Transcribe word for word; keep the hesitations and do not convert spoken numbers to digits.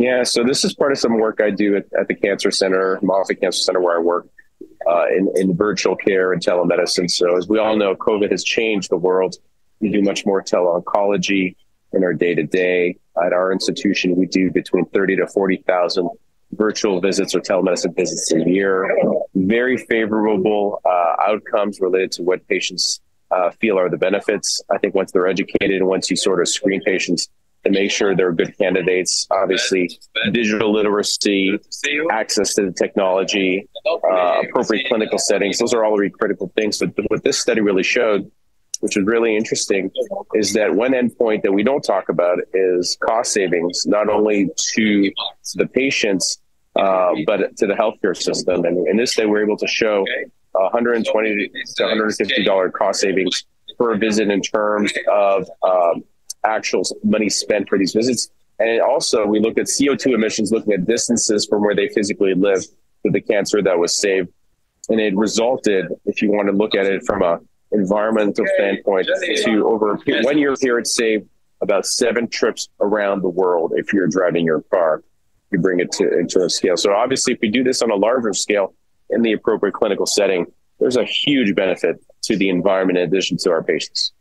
Yeah, so this is part of some work I do at, at the Cancer Center, Moffitt Cancer Center, where I work uh, in, in virtual care and telemedicine. So as we all know, COVID has changed the world. We do much more teleoncology in our day-to-day. At our institution, we do between thirty to forty thousand virtual visits or telemedicine visits a year. Very favorable uh, outcomes related to what patients uh, feel are the benefits. I think once they're educated and once you sort of screen patients to make sure they're good candidates, obviously digital literacy, access to the technology, uh, appropriate clinical settings, those are all really critical things. But what this study really showed, which is really interesting, is that one endpoint that we don't talk about is cost savings, not only to the patients, uh, but to the healthcare system. And in this, they were able to show one hundred twenty to one hundred fifty dollars cost savings per visit in terms of um, actual money spent for these visits. And also, we looked at C O two emissions, looking at distances from where they physically live to the cancer that was saved. And it resulted, if you want to look at it from a environmental standpoint, to over a one year period save about seven trips around the world if you're driving your car, you bring it to into a scale. So obviously, if we do this on a larger scale in the appropriate clinical setting, there's a huge benefit to the environment in addition to our patients.